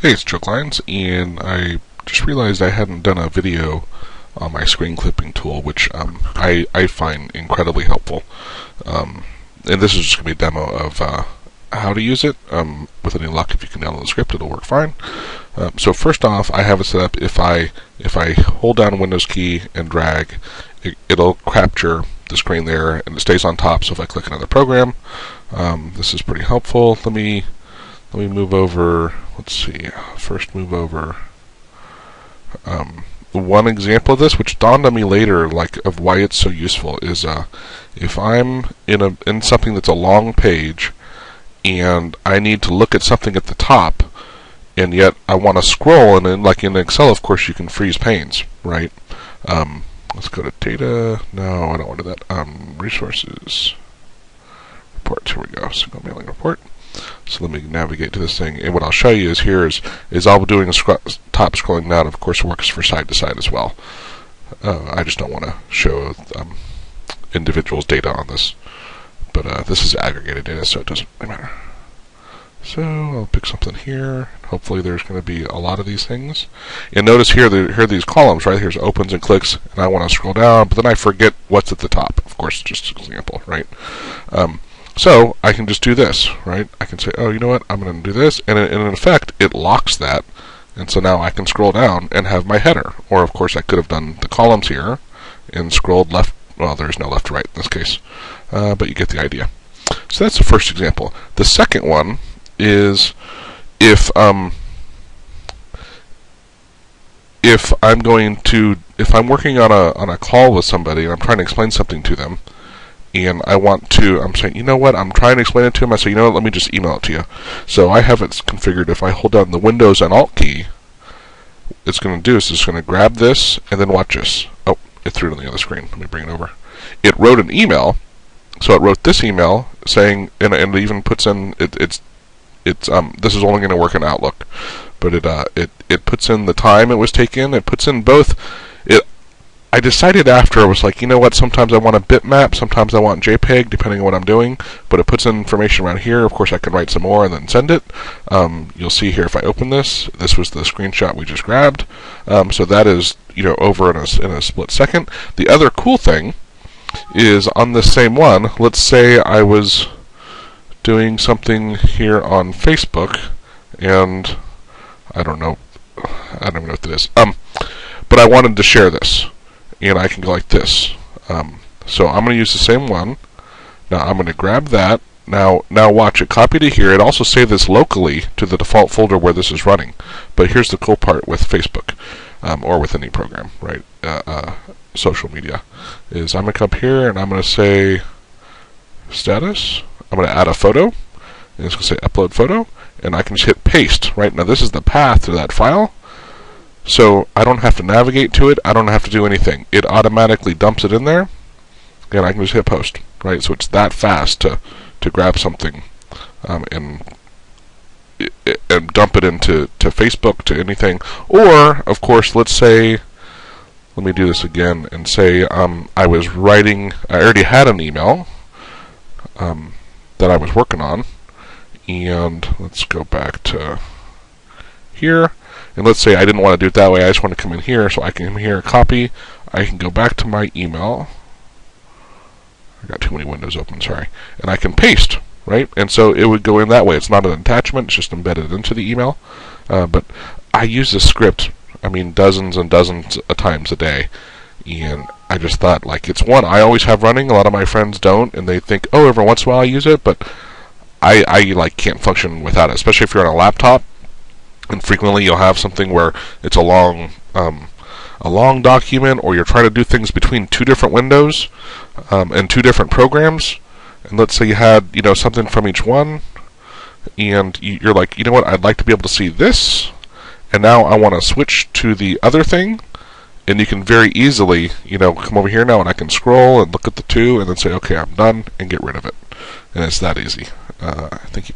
Hey, it's Joe Glines, and I just realized I hadn't done a video on my screen clipping tool, which I find incredibly helpful. And this is just going to be a demo of how to use it. With any luck, if you can download the script, it'll work fine. So first off, I have it set up. If I hold down a Windows key and drag, it'll capture the screen there, and it stays on top. So if I click another program, this is pretty helpful. Let me move over. Let's see. First, move over. One example of this, which dawned on me later, of why it's so useful, is if I'm in something that's a long page, and I need to look at something at the top, and yet I want to scroll, and then, like in Excel, of course, you can freeze panes, right? Let's go to data. No, I don't want to do that. Resources, reports. Here we go. Single mailing report. So let me navigate to this thing, and what I'll show you is all we're doing is top scrolling down. Of course, it works for side to side as well. I just don't want to show individuals' data on this, but this is aggregated data, so it doesn't really matter. So I'll pick something here. Hopefully, there's going to be a lot of these things. And notice here, here are these columns right here. Is opens and clicks, and I want to scroll down, but then I forget what's at the top. Of course, just an example, right? So I can just do this, right? I can say, oh, you know what? I'm going to do this, and in effect, it locks that, and so now I can scroll down and have my header. Or of course, I could have done the columns here and scrolled left. Well, there's no left to right in this case, but you get the idea. So that's the first example. The second one is if I'm going to working on a call with somebody and I'm trying to explain something to them. And I want to, I'm saying, you know what, I'm trying to explain it to him. I say, you know what, let me just email it to you. So I have it configured, if I hold down the Windows and Alt key, it's going to do is it's going to grab this and then watch this. Oh, it threw it on the other screen. Let me bring it over. It wrote an email. So it wrote this email saying, and it even puts in, this is only going to work in Outlook, but it puts in the time it was taken. It puts in both. I decided after, I was like, you know what, sometimes I want a bitmap, sometimes I want JPEG, depending on what I'm doing, but it puts in information around here. Of course, I can write some more and then send it. You'll see here, if I open this, this was the screenshot we just grabbed. So that is, over in a split second. The other cool thing is on this same one, let's say I was doing something here on Facebook, and I don't even know what that is, but I wanted to share this. And I can go like this. So I'm going to use the same one. Now I'm going to grab that. Now watch it. Copy to here. It also saved this locally to the default folder where this is running. But here's the cool part with Facebook, or with any program, right? Social media. Is I'm going to come up here and I'm going to say status. I'm going to add a photo. And it's going to say upload photo. And I can just hit paste, right? Now this is the path to that file. So I don't have to navigate to it. I don't have to do anything. It automatically dumps it in there, and I can just hit post. Right. So it's that fast to grab something and dump it into Facebook, to anything. Or of course, let's say, let me do this again and say I was writing. I already had an email that I was working on, and let's go back to here. And let's say I didn't want to do it that way, I just want to come in here, so I can come here, copy, I can go back to my email. I got too many windows open, sorry. And I can paste, right? And so it would go in that way. It's not an attachment, it's just embedded into the email. But I use this script, I mean, dozens and dozens of times a day. And I just thought, it's one I always have running. A lot of my friends don't, and they think, oh, every once in a while I use it, but I can't function without it, especially if you're on a laptop. And frequently you'll have something where it's a long document, or you're trying to do things between two different windows and two different programs. And let's say you had something from each one, and you're like, you know what, I'd like to be able to see this, and now I want to switch to the other thing. And you can very easily come over here now, and I can scroll and look at the two, and then say, okay, I'm done, and get rid of it. And it's that easy. I think.